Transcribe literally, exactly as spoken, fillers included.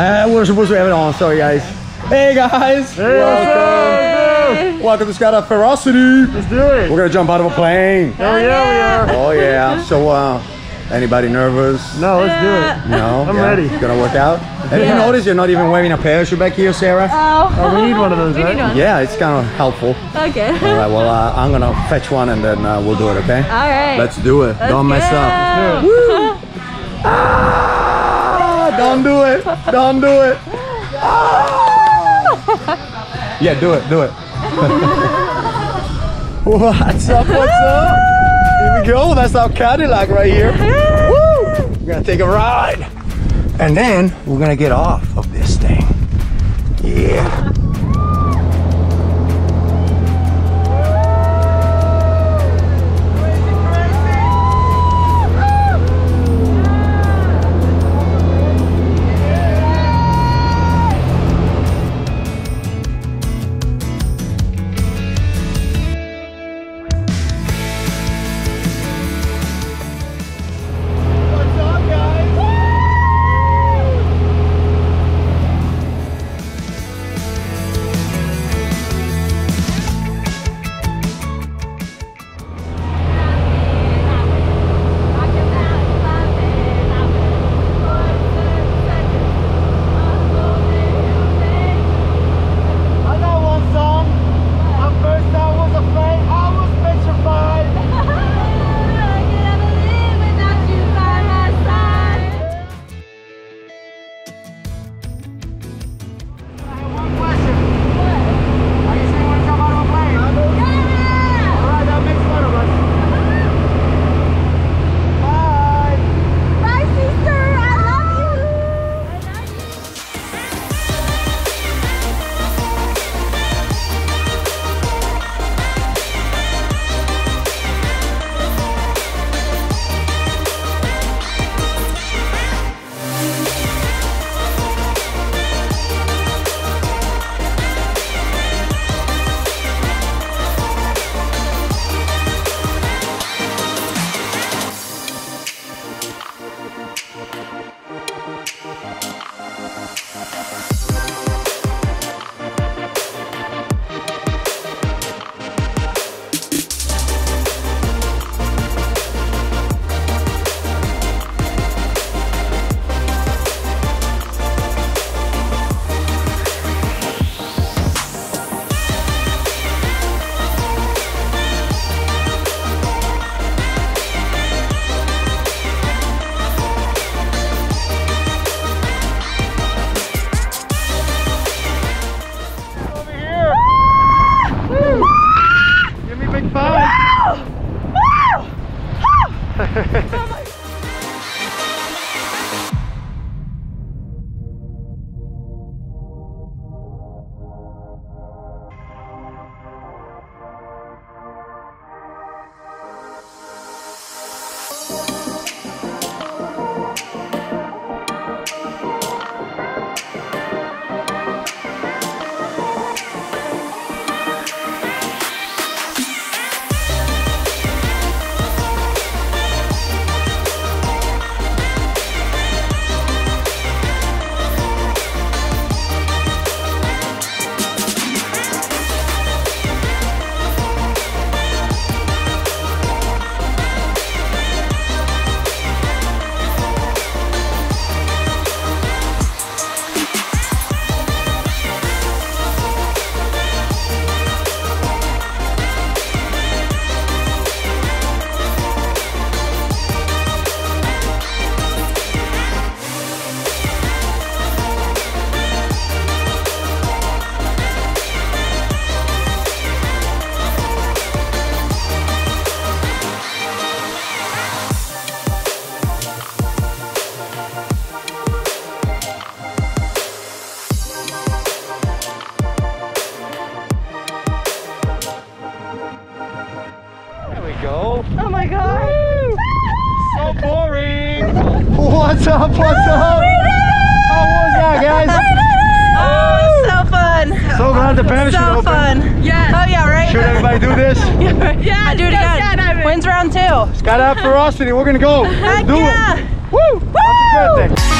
Uh, we're supposed to have it on, sorry guys. Hey guys! Hey, welcome! Hey. Welcome to Skydive Fyrosity! Let's do it! We're gonna jump out of a plane! Oh yeah, we are! Oh yeah, so uh, anybody nervous? No, let's do it! No? I'm yeah. ready! Gonna work out? Have yeah. you noticed you're not even wearing a parachute back here, Sarah? Oh, oh we need one of those, right? One. Yeah, it's kind of helpful. Okay. Alright, well uh, I'm gonna fetch one and then uh, we'll do it, okay? Alright! Let's do it! Let's Don't go. mess up! Let's do it. Woo. Ah, don't do it! Don't do it! Ah. Yeah, do it, do it. What's up, what's up? Here we go, that's our Cadillac right here. Woo! We're gonna take a ride. And then we're gonna get off of this thing. Yeah. What's up? What's no, up? How was that, guys? Oh, so fun. So glad the parachute so opened. So fun. Yes. Oh, yeah, right? Should everybody do this? Yeah, I do it again. Skydiving. When's round two? Skydive Fyrosity. We're going to go. Let's do yeah. it. Woo! Woo!